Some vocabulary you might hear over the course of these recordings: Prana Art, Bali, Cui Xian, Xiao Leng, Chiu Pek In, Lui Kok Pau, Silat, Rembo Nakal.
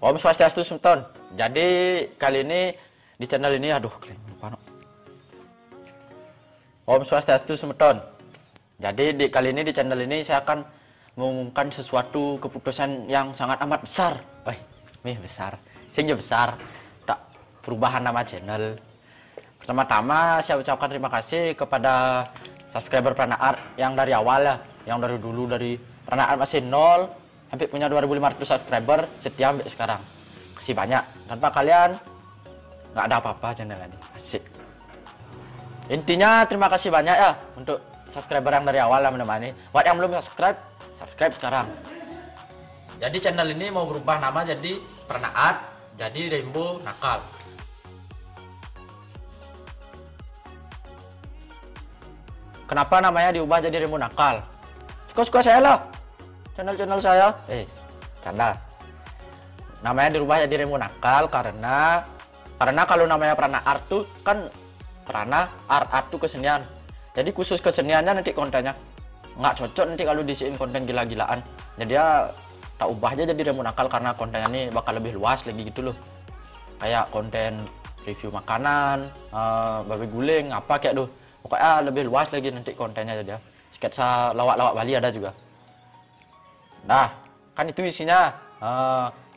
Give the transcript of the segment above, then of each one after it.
Om Swastiastu Sumton. Jadi kali ini di channel ini aduh lupa no. Om Swastiastu Sumton. Jadi kali ini di channel ini saya akan mengumumkan sesuatu keputusan yang sangat amat besar. Wah, mih besar. Sehingga besar. Tak perubahan nama channel. Pertama-tama saya ucapkan terima kasih kepada subscriber Prana Art yang dari awal ya, yang dari dulu dari Prana Art masih 0 hampir punya 2.500 subscriber setia sampai sekarang. Kasih banyak. Tanpa kalian nggak ada apa-apa channel ini. Asik. Intinya terima kasih banyak ya untuk subscriber yang dari awal yang menemani. Buat yang belum subscribe, subscribe sekarang. Jadi channel ini mau berubah nama jadi Prana Art, jadi Rembo Nakal. Kenapa namanya diubah jadi Rembo Nakal? Suka-suka saya lah. Channel saya canda. Namanya dirubah jadi Rembo Nakal karena kalau namanya Prana Art tuh kan Prana Art tuh kesenian, jadi khusus keseniannya nanti kontennya nggak cocok nanti kalau disiin konten gila-gilaan, jadi ya tak ubah aja jadi Rembo Nakal karena kontennya ini bakal lebih luas lagi gitu loh, kayak konten review makanan, babi guling apa kayak tuh, pokoknya lebih luas lagi nanti kontennya, jadi ya sketsa lawak-lawak Bali ada juga. Nah, kan itu isinya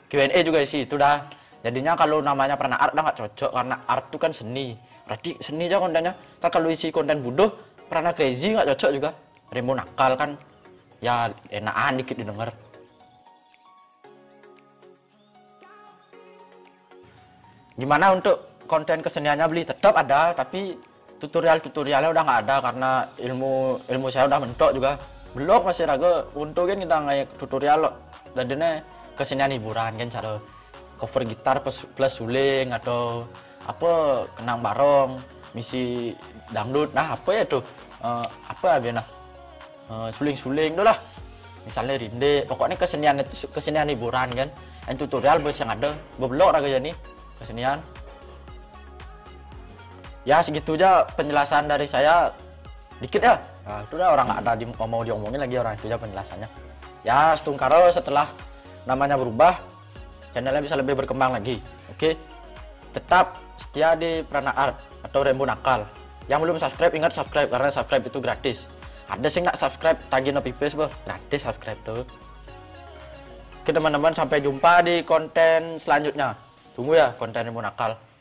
Q&A juga isi itu dah. Jadinya kalau namanya Prana Art dah nggak cocok karena art itu kan seni. Berarti seni aja kontennya. Tapi kalau isi konten bodoh, Prana Crazy nggak cocok juga. Rembo Nakal kan ya enakan dikit didengar. Gimana untuk konten keseniannya beli? Tetap ada, tapi tutorialnya udah nggak ada karena ilmu saya udah mentok juga. Blog masih ragu untuk kan kita nggak tutorial loh, jadinya kesenian hiburan kan cara cover gitar plus suling atau apa kenang barong misi dangdut nah apa ya tuh apa biasa suling-suling tuh lah misalnya rinde pokoknya kesenian itu kesenian hiburan kan dan tutorial bos yang ada beblog ragu jadi kesenian ya segitu aja penjelasan dari saya dikit ya. Nah, itu dah orang nggak ada mau diomongin lagi orang itu aja penjelasannya. Ya, setungkaro setelah namanya berubah, channelnya bisa lebih berkembang lagi. Oke, tetap setia di Prana Art atau Rembo Nakal. Yang belum subscribe ingat subscribe karena subscribe itu gratis. Ada sih nggak subscribe tagih nopi face boh, gratis subscribe tuh. Oke teman-teman sampai jumpa di konten selanjutnya. Tunggu ya konten Rembo Nakal.